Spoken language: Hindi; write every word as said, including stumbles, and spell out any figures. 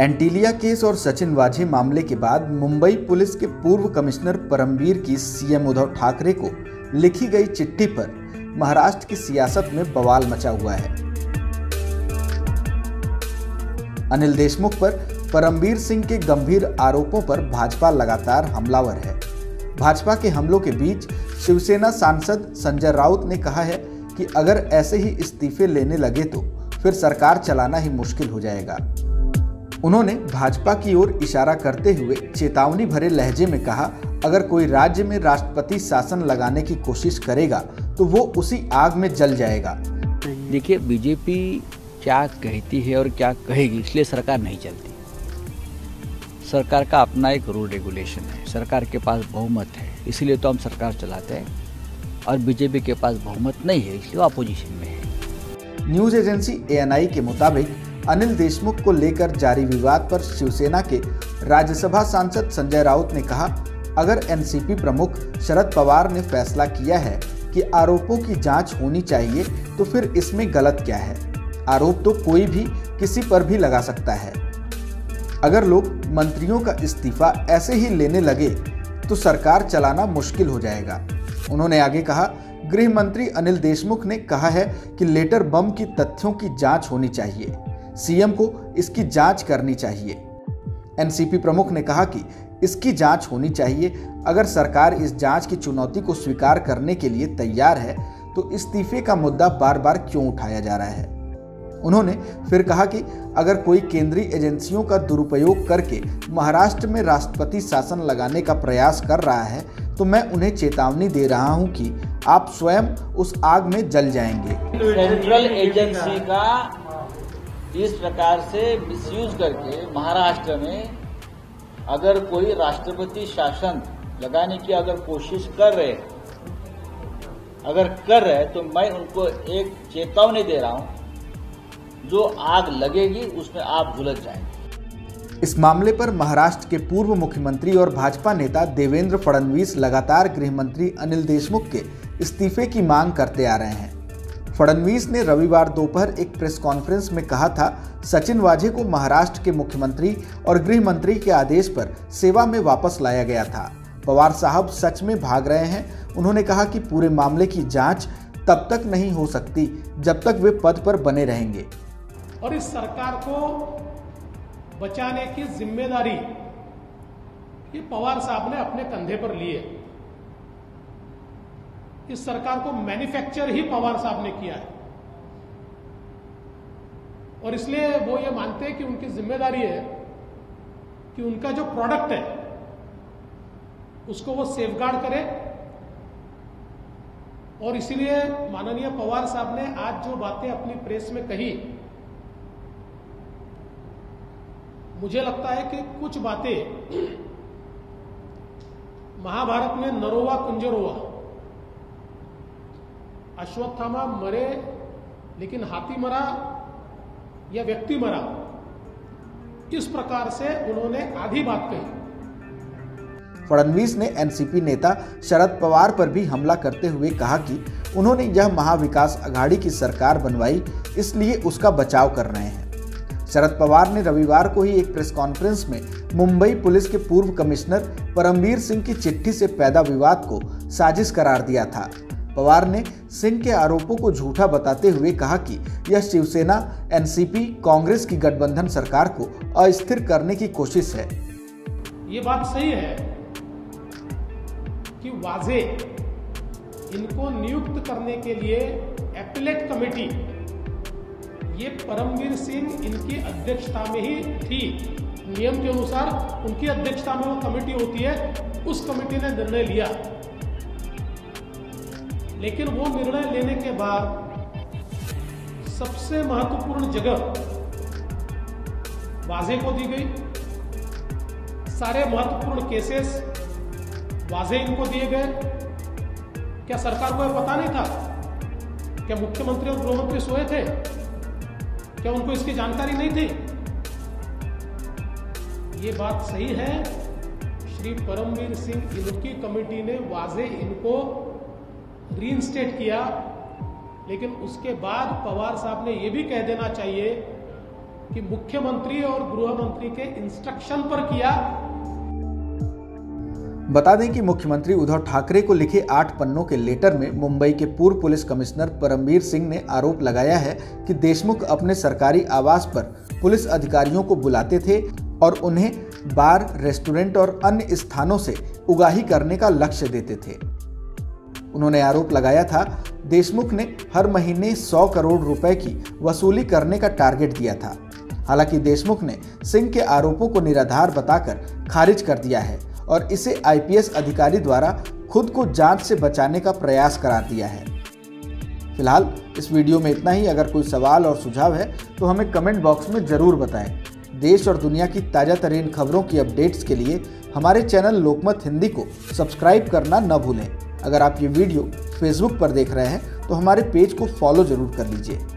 एंटीलिया केस और सचिन वाझे मामले के बाद मुंबई पुलिस के पूर्व कमिश्नर परमबीर की सीएम उद्धव ठाकरे को लिखी गई चिट्ठी पर महाराष्ट्र की सियासत में बवाल मचा हुआ है। अनिल देशमुख पर परमबीर सिंह के गंभीर आरोपों पर भाजपा लगातार हमलावर है। भाजपा के हमलों के बीच शिवसेना सांसद संजय राउत ने कहा है कि अगर ऐसे ही इस्तीफे लेने लगे तो फिर सरकार चलाना ही मुश्किल हो जाएगा। उन्होंने भाजपा की ओर इशारा करते हुए चेतावनी भरे लहजे में कहा, अगर कोई राज्य में राष्ट्रपति शासन लगाने की कोशिश करेगा तो वो उसी आग में जल जाएगा। देखिए, बीजेपी क्या कहती है और क्या कहेगी, इसलिए सरकार नहीं चलती। सरकार का अपना एक रूल रेगुलेशन है, सरकार के पास बहुमत है, इसीलिए तो हम सरकार चलाते हैं। और बीजेपी के पास बहुमत नहीं है, इसलिए अपोजिशन में है। News agency A N I के मुताबिक अनिल देशमुख को लेकर जारी विवाद पर शिवसेना के राज्यसभा सांसद संजय राउत ने कहा, अगर एन सी पी प्रमुख शरद पवार ने फैसला किया है कि आरोपों की जांच होनी चाहिए तो फिर इसमें गलत क्या है। आरोप तो कोई भी किसी पर भी लगा सकता है। अगर लोग मंत्रियों का इस्तीफा ऐसे ही लेने लगे तो सरकार चलाना मुश्किल हो जाएगा। उन्होंने आगे कहा, गृह मंत्री अनिल देशमुख ने कहा है कि लेटर बम की तथ्यों की जाँच होनी चाहिए, सी एम को इसकी जांच करनी चाहिए। एन सी पी प्रमुख ने कहा कि इसकी जांच होनी चाहिए, अगर सरकार इस जांच की चुनौती को स्वीकार करने के लिए तैयार है तो इस्तीफे का मुद्दा बार बार क्यों उठाया जा रहा है। उन्होंने फिर कहा कि अगर कोई केंद्रीय एजेंसियों का दुरुपयोग करके महाराष्ट्र में राष्ट्रपति शासन लगाने का प्रयास कर रहा है तो मैं उन्हें चेतावनी दे रहा हूं कि आप स्वयं उस आग में जल जाएंगे। सेंट्रल एजेंसी का इस प्रकार से मिसयूज करके महाराष्ट्र में अगर कोई राष्ट्रपति शासन लगाने की अगर कोशिश कर रहे अगर कर रहे तो मैं उनको एक चेतावनी दे रहा हूं, जो आग लगेगी उसमें आप झुलस जाएंगे। इस मामले पर महाराष्ट्र के पूर्व मुख्यमंत्री और भाजपा नेता देवेंद्र फडणवीस लगातार गृह मंत्री अनिल देशमुख के इस्तीफे की मांग करते आ रहे हैं। फडणवीस ने रविवार दोपहर एक प्रेस कॉन्फ्रेंस में कहा था, सचिन वाझे को महाराष्ट्र के मुख्यमंत्री और गृह मंत्री के आदेश पर सेवा में वापस लाया गया था। पवार साहब सच में भाग रहे हैं। उन्होंने कहा कि पूरे मामले की जांच तब तक नहीं हो सकती जब तक वे पद पर बने रहेंगे और इस सरकार को बचाने की जिम्मेदारी ये पवार साहब ने अपने कंधे पर लिए। इस सरकार को मैन्युफैक्चर ही पवार साहब ने किया है और इसलिए वो ये मानते हैं कि उनकी जिम्मेदारी है कि उनका जो प्रोडक्ट है उसको वो सेफगार्ड करें। और इसीलिए माननीय पवार साहब ने आज जो बातें अपनी प्रेस में कही, मुझे लगता है कि कुछ बातें महाभारत में नरोवा कुंजरोवा, अश्वत्थामा मरे लेकिन हाथी मरा या व्यक्ति मरा, इस प्रकार से उन्होंने आधी बात कही। फडणवीस ने एन सी पी नेता शरद पवार पर भी हमला करते हुए कहा कि उन्होंने यह महाविकास आघाड़ी की सरकार बनवाई, इसलिए उसका बचाव कर रहे हैं। शरद पवार ने रविवार को ही एक प्रेस कॉन्फ्रेंस में मुंबई पुलिस के पूर्व कमिश्नर परमबीर सिंह की चिट्ठी से पैदा विवाद को साजिश करार दिया था। पवार ने सिंह के आरोपों को झूठा बताते हुए कहा कि यह Shivsena, N C P, Congress की गठबंधन सरकार को अस्थिर करने की कोशिश है। ये बात सही है कि वाझे इनको नियुक्त करने के लिए एपिलेट कमेटी ये परमबीर सिंह इनकी अध्यक्षता में ही थी। नियम के अनुसार उनकी अध्यक्षता में वो कमेटी होती है, उस कमेटी ने निर्णय लिया। लेकिन वो निर्णय लेने के बाद सबसे महत्वपूर्ण जगह वाझे को दी गई, सारे महत्वपूर्ण केसेस वाझे इनको दिए गए। क्या सरकार को यह पता नहीं था? क्या मुख्यमंत्री और गृहमंत्री सोए थे? क्या उनको इसकी जानकारी नहीं थी? ये बात सही है, श्री परमबीर सिंह इनकी कमेटी ने वाझे इनको रीइंस्टेट किया, लेकिन उसके बाद पवार साहब ने यह भी कह देना चाहिए कि मुख्यमंत्री और गृह मंत्री के इंस्ट्रक्शन पर किया। बता दें कि मुख्यमंत्री उद्धव ठाकरे को लिखे आठ पन्नों के लेटर में मुंबई के पूर्व पुलिस कमिश्नर परमबीर सिंह ने आरोप लगाया है कि देशमुख अपने सरकारी आवास पर पुलिस अधिकारियों को बुलाते थे और उन्हें बार, रेस्टोरेंट और अन्य स्थानों से उगाही करने का लक्ष्य देते थे। उन्होंने आरोप लगाया था देशमुख ने हर महीने सौ करोड़ रुपए की वसूली करने का टारगेट दिया था। हालांकि देशमुख ने सिंह के आरोपों को निराधार बताकर खारिज कर दिया है और इसे आईपीएस अधिकारी द्वारा खुद को जांच से बचाने का प्रयास करार दिया है। फिलहाल इस वीडियो में इतना ही। अगर कोई सवाल और सुझाव है तो हमें कमेंट बॉक्स में ज़रूर बताएं। देश और दुनिया की ताज़ा तरीन खबरों की अपडेट्स के लिए हमारे चैनल लोकमत हिंदी को सब्सक्राइब करना न भूलें। अगर आप ये वीडियो फेसबुक पर देख रहे हैं तो हमारे पेज को फॉलो ज़रूर कर लीजिए।